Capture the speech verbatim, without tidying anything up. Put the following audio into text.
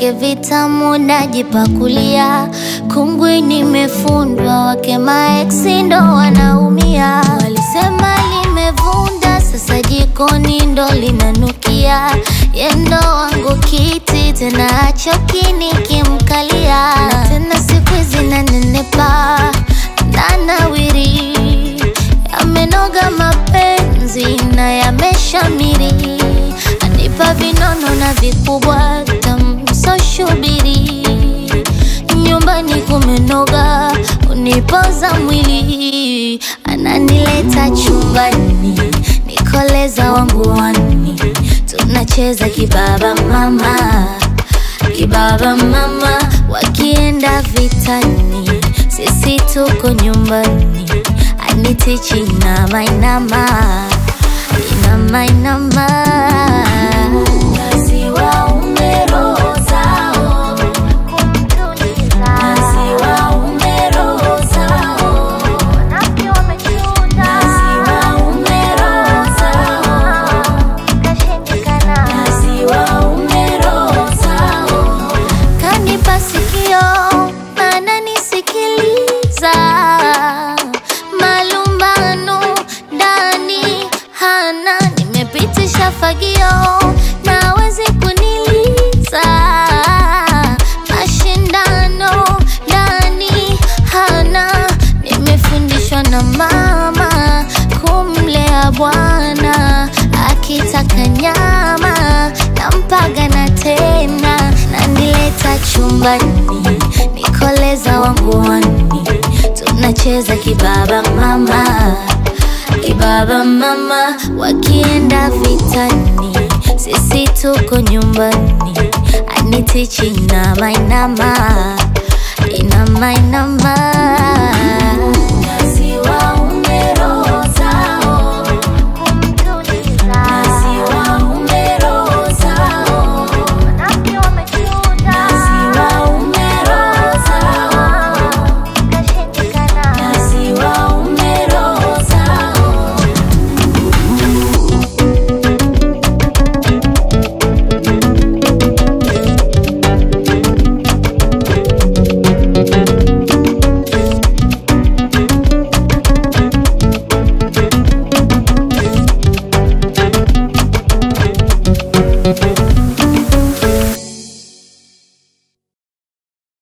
vyake vitamu najipakulia, kungwi nimefundwa, wake maeksi ndo wanaumia. Walisema limevunda, sasa jikoni ndo linanukia. Yendo wangu kiti, tena achoki nikimkalia. Na tena siku hizi nanenepa, nanawiri, yamenoga mapenzi na yameshamiri. Anipa vinono na vikubwa, tamso shubiri. Nyumbani kumenoga, unipoza mwili. Ananileta chumbani, nikoleza wangu wani. Tunacheza kibaba mama, kibaba mama. Wakienda vitani, sisi tuko nyumbani. Anitichi inama inama, inama inama. Nasiwa umerozao, nasiwa umerozao, nasiwa umerozao. Kanipa sikio, mana nisikiliza. Fagio, naweze kuniliza. Mashindano, ndani, hana. Nimefundishwa na mama, kumlea bwana. Akitaka nyama, nampaga na tena. Nanileta chumbani, nikoleza wangu wani. Tunacheza kibaba mama, kibaba mama. Wakienda vitani, sisi tuko nyumbani. Anitichi inama inama, inama inama.